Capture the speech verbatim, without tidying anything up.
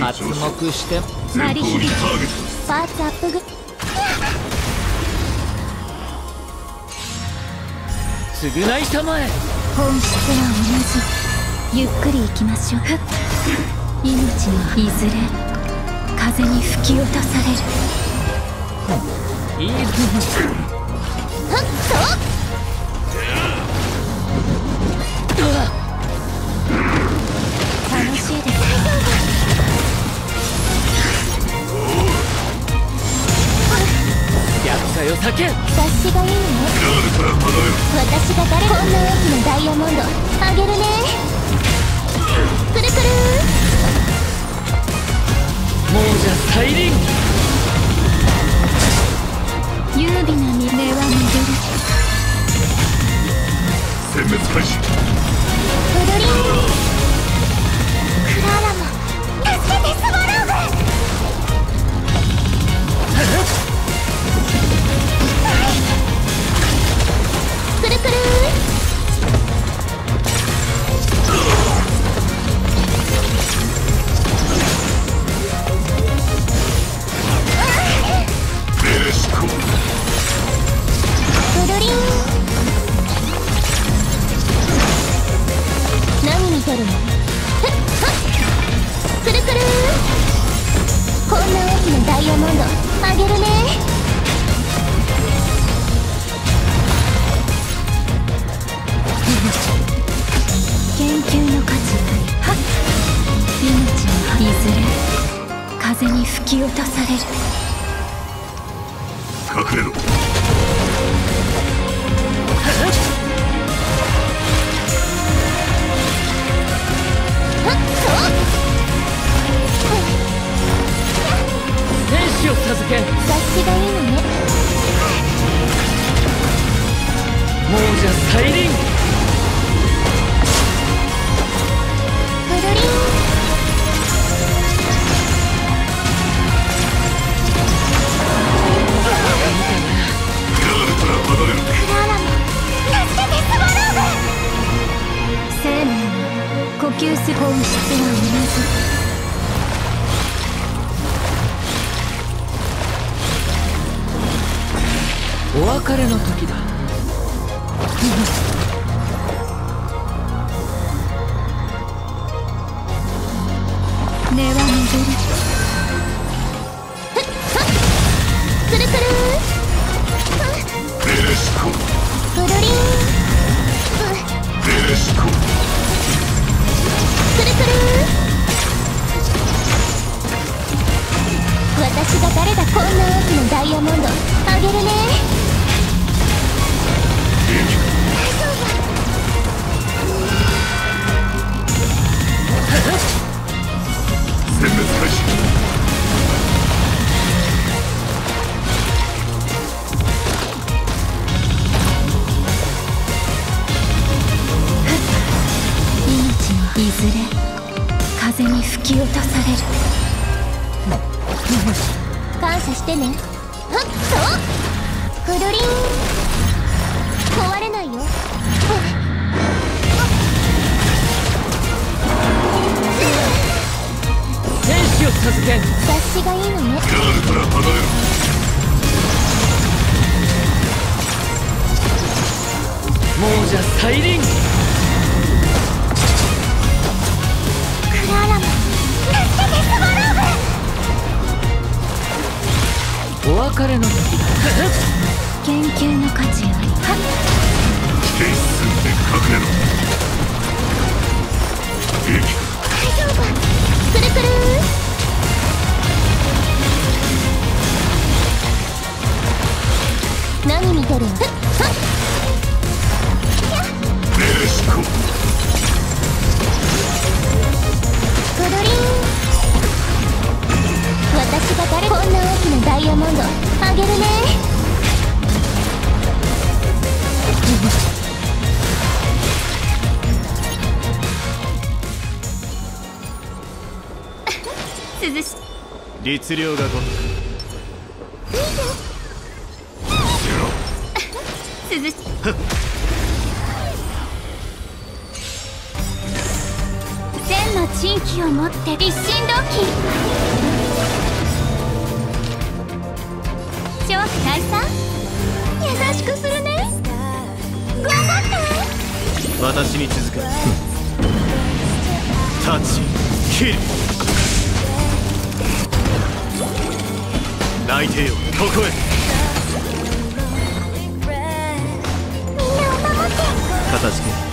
発目して鳴り響くパーツアップグ償いたまえ。本質は同じ。ゆっくり行きましょう。命はいずれ風に吹き落とされる。いいです。はっと私がいいね。私が誰。こんな大きなダイヤモンドあげるね。くるくるもうじゃ再臨。優美な未明は巡る。殲滅開始。フドリンクラーラも助けてスワローブ。くるくるドリン。何見てるの。くるくるこんな大きなダイヤモンドあげるね。研究の価値は命にいずれ風に吹き落とされる。隠れろ。天使を授ける。察しがいいのね。もうじゃ再臨。本質は同じ。お別れの時だ。根は巡る。くるくるベレシコブルリンベレシコ。私が誰だ。こんな大きなダイヤモンドあげるね。殲滅開始。命はいずれ風に吹き落とされる。感謝してね。はっとフドリン壊れないよ。天使を授ける。察しがいいのね。ガールから離れろ。もうじゃ再臨。お別れの時だ。研究の価値あり。否定すんで隠れろ。大丈夫。くるくる何見てるの。メレシコブルリン。私が誰。こんな大きなダイヤモンドあげるね。涼しい。律令がごとく涼しい。千の珍奇を持って一心同期超大さん優しくするね。頑張って私に続くタッチキル内定をここへみんなを守って片付け